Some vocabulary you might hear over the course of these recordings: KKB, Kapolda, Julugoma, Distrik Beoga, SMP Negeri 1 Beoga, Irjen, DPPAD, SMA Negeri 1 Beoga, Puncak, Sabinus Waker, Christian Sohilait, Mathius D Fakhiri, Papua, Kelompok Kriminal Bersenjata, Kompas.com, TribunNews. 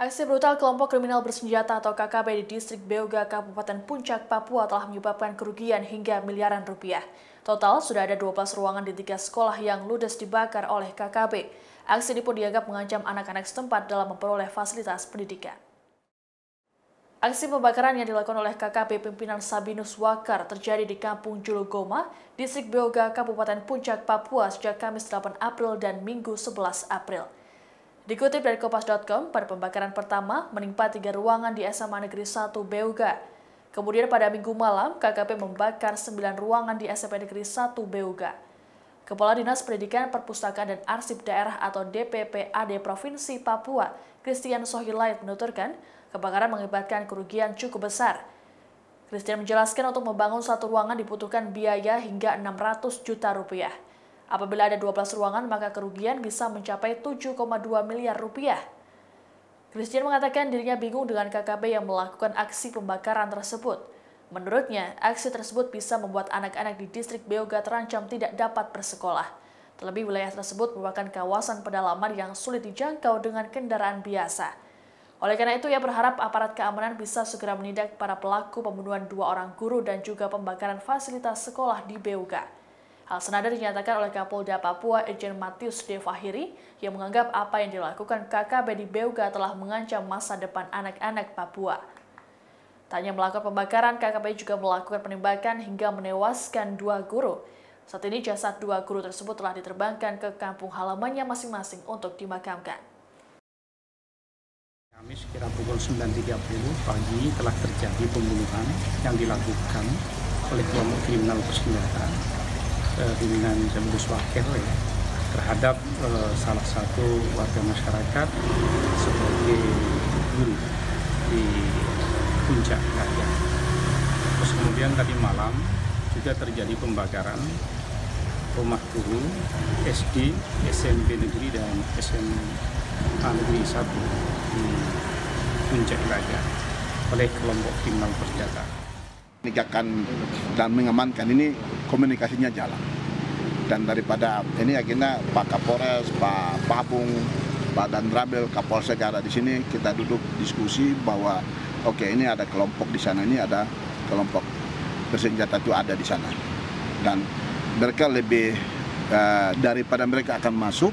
Aksi brutal kelompok kriminal bersenjata atau KKB di distrik Beoga, Kabupaten Puncak, Papua telah menyebabkan kerugian hingga miliaran rupiah. Total, sudah ada 12 ruangan di 3 sekolah yang ludes dibakar oleh KKB. Aksi ini pun dianggap mengancam anak-anak setempat dalam memperoleh fasilitas pendidikan. Aksi pembakaran yang dilakukan oleh KKB pimpinan Sabinus Waker terjadi di Kampung Julugoma, Distrik Beoga, Kabupaten Puncak, Papua sejak Kamis 8 April dan Minggu 11 April. Dikutip dari Kompas.com, pada pembakaran pertama menimpa 3 ruangan di SMA Negeri 1 Beoga. Kemudian pada Minggu malam, KKB membakar 9 ruangan di SMP Negeri 1 Beoga. Kepala Dinas Pendidikan, Perpustakaan dan Arsip Daerah atau DPPAD Provinsi Papua, Christian Sohilait menuturkan, kebakaran mengakibatkan kerugian cukup besar. Christian menjelaskan untuk membangun satu ruangan dibutuhkan biaya hingga 600 juta rupiah. Apabila ada 12 ruangan, maka kerugian bisa mencapai 7,2 miliar rupiah. Christian mengatakan dirinya bingung dengan KKB yang melakukan aksi pembakaran tersebut. Menurutnya, aksi tersebut bisa membuat anak-anak di distrik Beoga terancam tidak dapat bersekolah. Terlebih wilayah tersebut merupakan kawasan pedalaman yang sulit dijangkau dengan kendaraan biasa. Oleh karena itu, ia berharap aparat keamanan bisa segera menindak para pelaku pembunuhan 2 orang guru dan juga pembakaran fasilitas sekolah di Beoga. Hal senada dinyatakan oleh Kapolda Papua, Irjen Mathius D Fakhiri, yang menganggap apa yang dilakukan KKB di Beoga telah mengancam masa depan anak-anak Papua. Tak hanya melakukan pembakaran, KKB juga melakukan penembakan hingga menewaskan 2 guru. Saat ini jasad 2 guru tersebut telah diterbangkan ke kampung halamannya masing-masing untuk dimakamkan. Kami sekira pukul 9.30 pagi telah terjadi pembunuhan yang dilakukan oleh kelompok kriminal bersenjata pimpinan Sabinus Waker terhadap salah satu warga masyarakat sebagai guru di Puncak Raya. Terus kemudian tadi malam juga terjadi pembakaran rumah guru SD, SMP Negeri dan SMA Negeri 1 di Puncak Raya oleh kelompok kriminal bersenjata. Menegakkan dan mengamankan ini komunikasinya jalan, dan daripada ini akhirnya Pak Kapolres, Pak Pabung, Pak Dandrabel, Kapolsek ada di sini, kita duduk diskusi bahwa oke, ini ada kelompok di sana, ini ada kelompok bersenjata itu ada di sana, dan mereka lebih daripada mereka akan masuk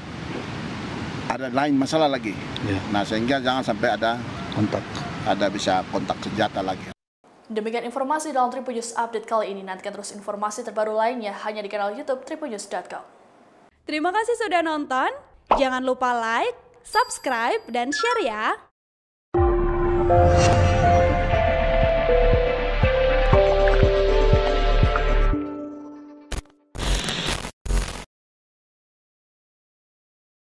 ada lain masalah lagi, ya. Nah sehingga jangan sampai ada kontak, ada bisa kontak senjata lagi. Demikian informasi dalam TribunNews Update kali ini. Nantikan terus informasi terbaru lainnya hanya di kanal YouTube tribunnews.com. Terima kasih sudah nonton. Jangan lupa like, subscribe, dan share ya.